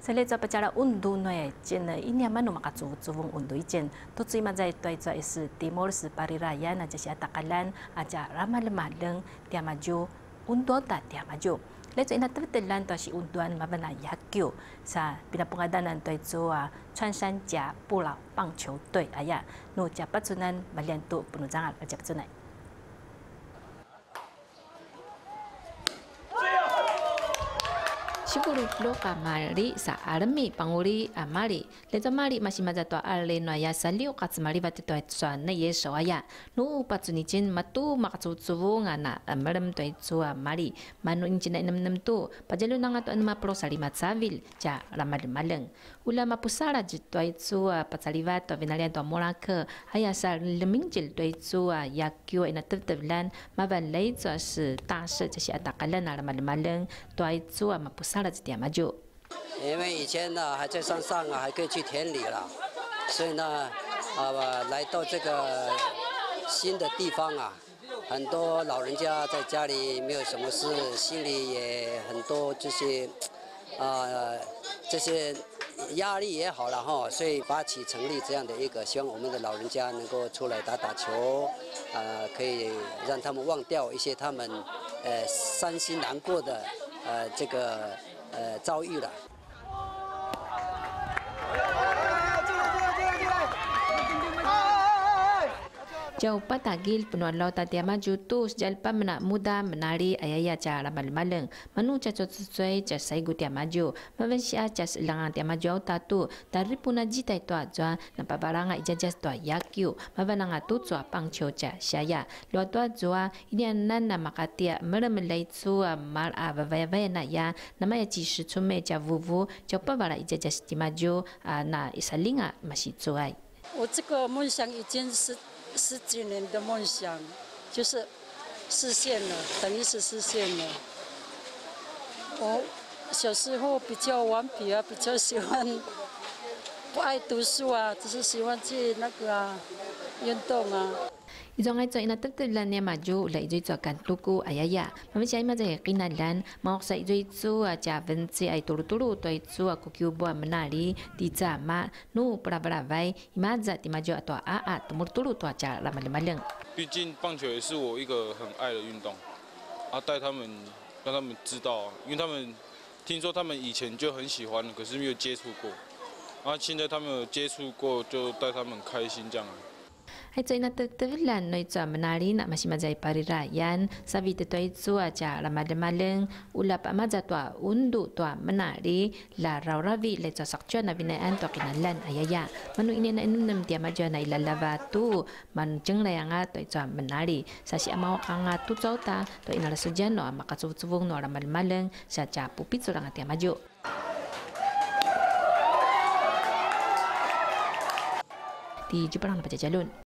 Sele za pacara undu noe cina ini aman no maka cuvung undu icin. Tutsi ma za itu itu isi timur si pariraya na jasi atakalan aja ramah lemah deng dia maju undu tak dia maju. Lepas ina terbetulan tu si unduan mabena yakyu sa pinapungadanan tu itu a Chuanshan jia pulau bangqiu dui ayah no jia pasunan balian tu penunjangan aja pasunan. Sipuruplo kamari sa armi panguri amari. Leto mari masih mazatua ale noya saliu katsumari batetua itsua na yeshoaya. Nu upatsunichin matu makatsutsuvunga na amerem tua itsua mari. Manu inchina enam tu. Pajalu nangatua enam pro salimat savil. Ja ramal maleng. Ulama pusara jitua itsua patsalivatua venalian tua moraka. Hayasa lemingjil tua itsua yakyo enatevtevlan. Maban leitsua si tasa jasi atakalan ramal maleng. Tua itsua mapusara. 因为以前呢还在山上啊，还可以去田里了，所以呢，来到这个新的地方啊，很多老人家在家里没有什么事，心里也很多这些压力也好了哈，所以发起成立这样的一个，希望我们的老人家能够出来打打球，可以让他们忘掉一些他们伤心难过的。 这个遭遇了。Jauh patagil penuan lautan dia maju tu sejalpa menak muda menari ayaya cara maleng manu cacot sesuai cacot saigu dia maju mavensia cacot langan dia maju auta tu dari puna jita itu aja nampak baranga ijazah tua yakyu mavenanga tu tua pangcio cacot saya luar tu aja ini anana makatia meremelai tua mal avavaya naya nama ya cici cume cacot vuvu jauh pabara ijazah dia maju na isalinga masih tua. 10几年的梦想就是实现了，等于是实现了。我小时候比较顽皮啊，比较喜欢不爱读书啊，只是喜欢去那个啊运动啊。 Izongai so ina tertulan yang maju la izoi so akan tuku ayaya. Manusia ini masih kinalan mau sa izoi so aja benci ay turu-turu atau izoi aku cuba menari di zaman nu perabarai imaza di maju atau aa temur-turu atau aja ramal-ramaleng. 毕竟棒球也是我一个很爱的运动，啊，带他们让他们知道，因为他们听说他们以前就很喜欢，可是没有接触过，啊，现在他们有接触过，就带他们开心这样。 Hai so ina tertulan no itu menari nak masih mazai parirayan savi tetua itu aja ramal-ramaleng ulap amaza tua undu tua menari la rauravi le tua sakcuan nabinaan tua kinalan ayaya manu ini na enam dia maju na ilalava tu manu jeng layanga tua itu menari sasi amau kanga tu cauta tua inala sujano amaka cuvung no ramal-ramaleng saja pupit surang dia maju. Di Jepang pada jalun.